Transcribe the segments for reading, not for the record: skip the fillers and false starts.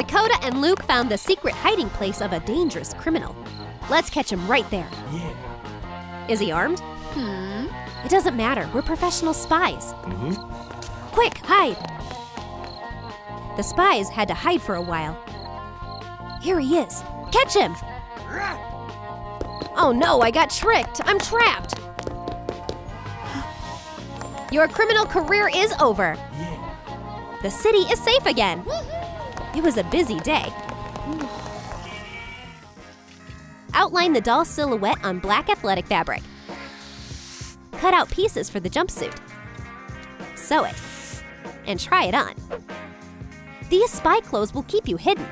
Dakota and Luke found the secret hiding place of a dangerous criminal. Let's catch him right there. Yeah. Is he armed? It doesn't matter. We're professional spies. Quick, hide! The spies had to hide for a while. Here he is. Catch him! Oh no, I got tricked. I'm trapped. Your criminal career is over. Yeah. The city is safe again. It was a busy day. Outline the doll silhouette on black athletic fabric. Cut out pieces for the jumpsuit. Sew it. And try it on. These spy clothes will keep you hidden.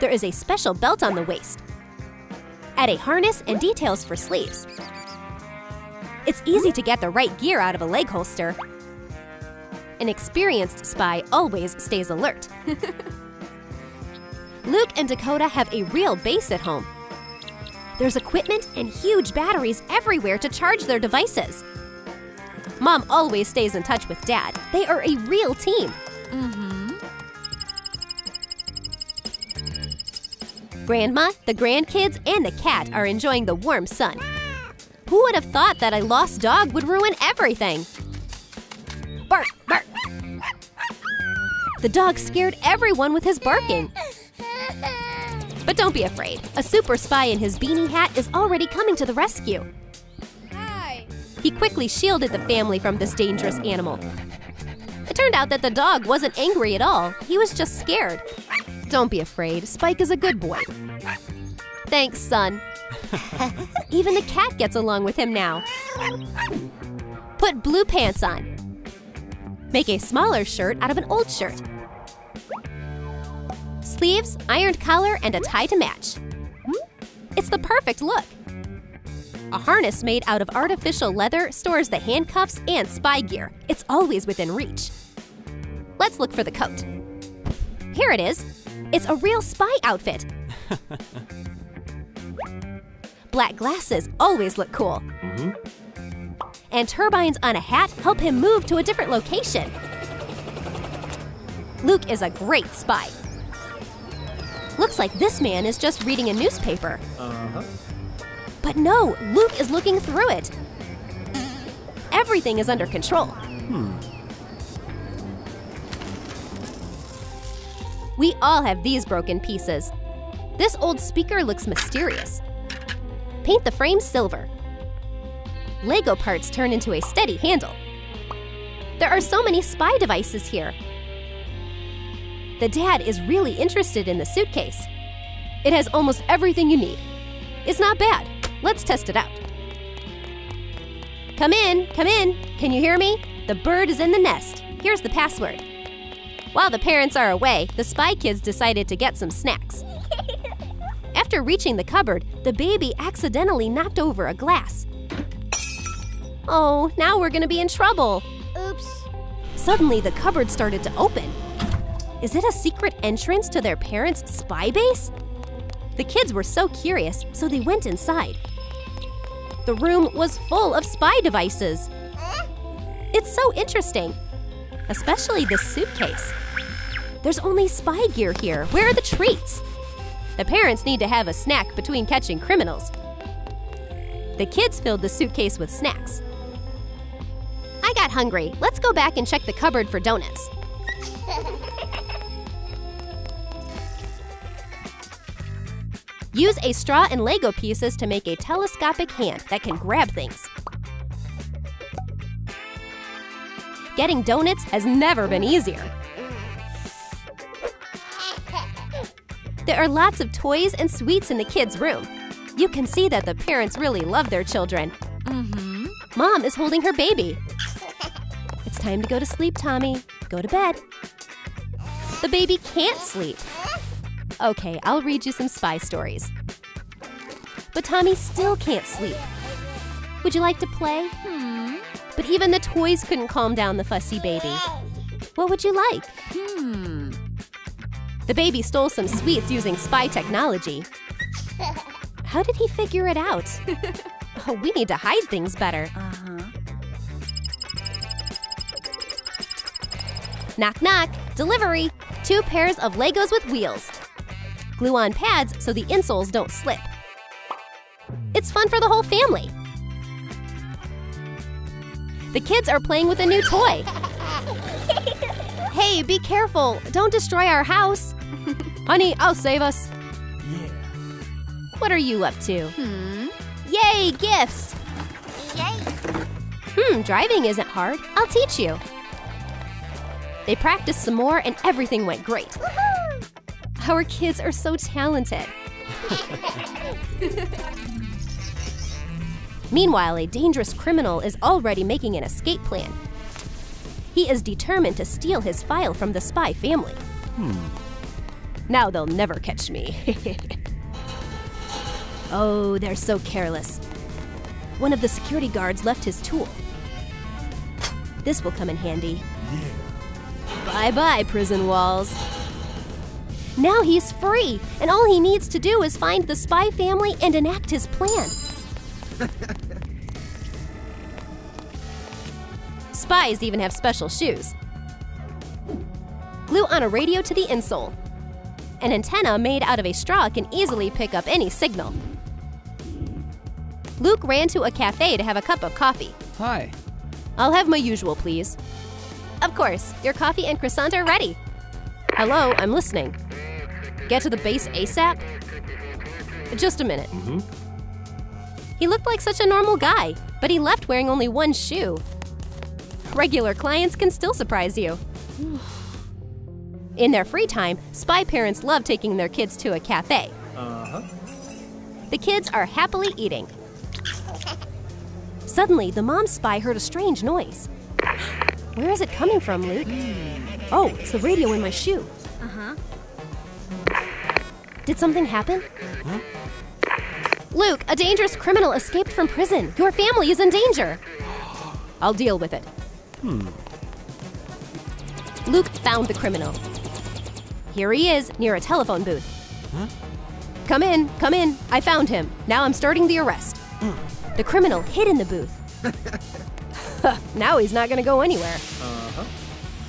There is a special belt on the waist. Add a harness and details for sleeves. It's easy to get the right gear out of a leg holster. An experienced spy always stays alert. Luke and Dakota have a real base at home. There's equipment and huge batteries everywhere to charge their devices. Mom always stays in touch with Dad. They are a real team. Grandma, the grandkids, and the cat are enjoying the warm sun. Who would have thought that a lost dog would ruin everything? Bark, bark! The dog scared everyone with his barking. But don't be afraid. A super spy in his beanie hat is already coming to the rescue. Hi. He quickly shielded the family from this dangerous animal. It turned out that the dog wasn't angry at all. He was just scared. Don't be afraid. Spike is a good boy. Thanks, son. Even the cat gets along with him now. Put blue pants on. Make a smaller shirt out of an old shirt. Sleeves, ironed collar, and a tie to match. It's the perfect look. A harness made out of artificial leather stores the handcuffs and spy gear. It's always within reach. Let's look for the coat. Here it is. It's a real spy outfit. Black glasses always look cool. And turbines on a hat help him move to a different location. Luke is a great spy. Looks like this man is just reading a newspaper. But no, Luke is looking through it. Everything is under control. We all have these broken pieces. This old speaker looks mysterious. Paint the frame silver. Lego parts turn into a steady handle. There are so many spy devices here. The dad is really interested in the suitcase. It has almost everything you need. It's not bad. Let's test it out. Come in, come in. Can you hear me? The bird is in the nest. Here's the password. While the parents are away, the spy kids decided to get some snacks. After reaching the cupboard, the baby accidentally knocked over a glass. Oh, now we're gonna be in trouble. Oops. Suddenly, the cupboard started to open. Is it a secret entrance to their parents' spy base? The kids were so curious, so they went inside. The room was full of spy devices. It's so interesting, especially this suitcase. There's only spy gear here. Where are the treats? The parents need to have a snack between catching criminals. The kids filled the suitcase with snacks. I got hungry. Let's go back and check the cupboard for donuts. Use a straw and Lego pieces to make a telescopic hand that can grab things. Getting donuts has never been easier. There are lots of toys and sweets in the kids' room. You can see that the parents really love their children. Mom is holding her baby. It's time to go to sleep, Tommy. Go to bed. The baby can't sleep. Okay, I'll read you some spy stories. But Tommy still can't sleep. Would you like to play? But even the toys couldn't calm down the fussy baby. What would you like? The baby stole some sweets using spy technology. How did he figure it out? Oh, we need to hide things better. Knock, knock. Delivery. 2 pairs of Legos with wheels. Glue on pads so the insoles don't slip. It's fun for the whole family. The kids are playing with a new toy. Hey, be careful. Don't destroy our house. Honey, I'll save us. Yeah. What are you up to? Yay, gifts. Yay. Driving isn't hard. I'll teach you. They practiced some more and everything went great. Woohoo! Our kids are so talented. Meanwhile, a dangerous criminal is already making an escape plan. He is determined to steal his file from the spy family. Now they'll never catch me. Oh, they're so careless. One of the security guards left his tool. This will come in handy. Bye-bye, prison walls. Now he's free, and all he needs to do is find the spy family and enact his plan. Spies even have special shoes. Glue on a radio to the insole. An antenna made out of a straw can easily pick up any signal. Luke ran to a cafe to have a cup of coffee. Hi. I'll have my usual, please. Of course, your coffee and croissant are ready. Hello, I'm listening. Get to the base ASAP? Just a minute. He looked like such a normal guy, but he left wearing only one shoe. Regular clients can still surprise you. In their free time, spy parents love taking their kids to a cafe. The kids are happily eating. Suddenly, the mom spy heard a strange noise. Where is it coming from, Luke? Oh, it's the radio in my shoe. Did something happen? Luke, a dangerous criminal escaped from prison. Your family is in danger. I'll deal with it. Luke found the criminal. Here he is, near a telephone booth. Come in, come in. I found him. Now I'm starting the arrest. The criminal hid in the booth. Now he's not gonna go anywhere.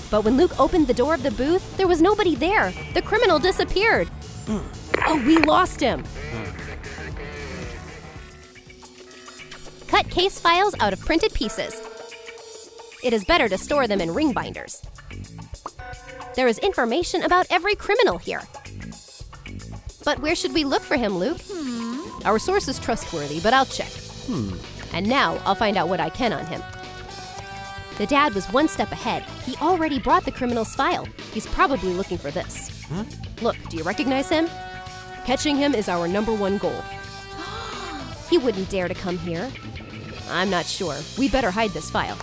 But when Luke opened the door of the booth, there was nobody there. The criminal disappeared. Oh, we lost him. Cut case files out of printed pieces. It is better to store them in ring binders. There is information about every criminal here. But where should we look for him, Luke? Our source is trustworthy, but I'll check. And now I'll find out what I can on him. The dad was one step ahead. He already brought the criminal's file. He's probably looking for this. Look, do you recognize him? Catching him is our #1 goal. He wouldn't dare to come here. I'm not sure. We better hide this file.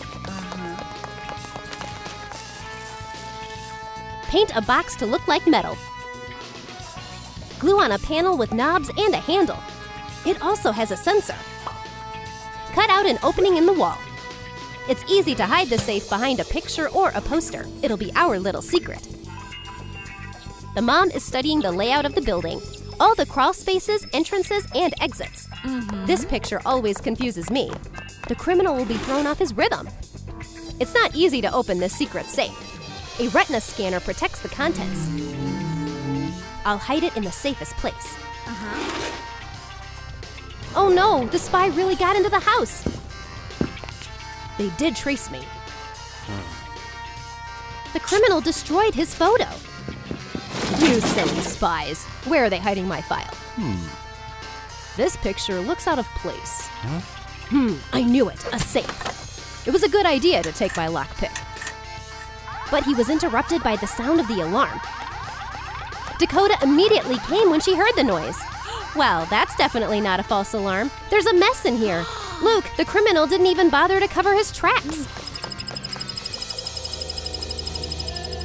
Paint a box to look like metal. Glue on a panel with knobs and a handle. It also has a sensor. Cut out an opening in the wall. It's easy to hide the safe behind a picture or a poster. It'll be our little secret. The mom is studying the layout of the building, all the crawl spaces, entrances, and exits. This picture always confuses me. The criminal will be thrown off his rhythm. It's not easy to open this secret safe. A retina scanner protects the contents. I'll hide it in the safest place. Oh no, the spy really got into the house. They did trace me. The criminal destroyed his photo. You silly spies. Where are they hiding my file? This picture looks out of place. I knew it, a safe. It was a good idea to take my lockpick. But he was interrupted by the sound of the alarm. Dakota immediately came when she heard the noise. Well, that's definitely not a false alarm. There's a mess in here. Luke, the criminal didn't even bother to cover his tracks.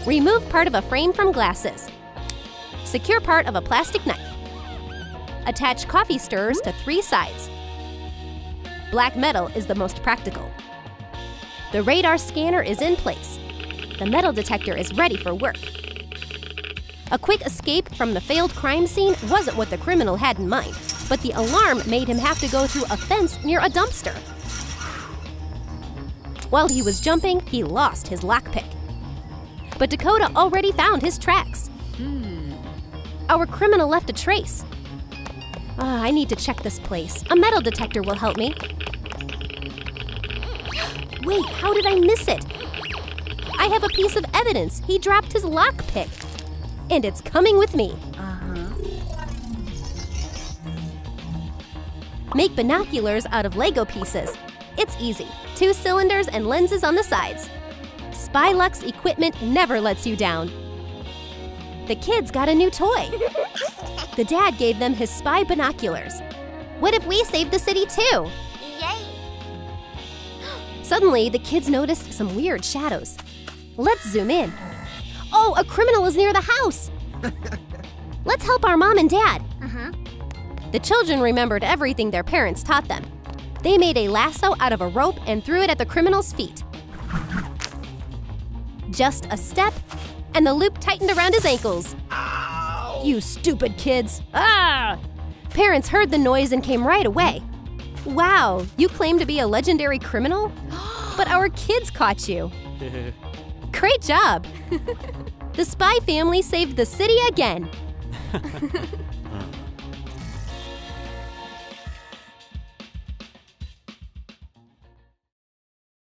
Remove part of a frame from glasses. Secure part of a plastic knife. Attach coffee stirrers to 3 sides. Black metal is the most practical. The radar scanner is in place. The metal detector is ready for work. A quick escape from the failed crime scene wasn't what the criminal had in mind, but the alarm made him have to go through a fence near a dumpster. While he was jumping, he lost his lockpick. but Dakota already found his tracks. Our criminal left a trace. I need to check this place. A metal detector will help me. Wait, how did I miss it? I have a piece of evidence. He dropped his lockpick. And it's coming with me. Make binoculars out of Lego pieces. It's easy. 2 cylinders and lenses on the sides. Spylux equipment never lets you down. The kids got a new toy. The dad gave them his spy binoculars. What if we saved the city too? Yay! Suddenly, the kids noticed some weird shadows. Let's zoom in. Oh, a criminal is near the house. Let's help our mom and dad. The children remembered everything their parents taught them. They made a lasso out of a rope and threw it at the criminal's feet. Just a step, and the loop tightened around his ankles. Ow. You stupid kids! Ah! Parents heard the noise and came right away. Wow, you claim to be a legendary criminal? But our kids caught you. Great job! The spy family saved the city again.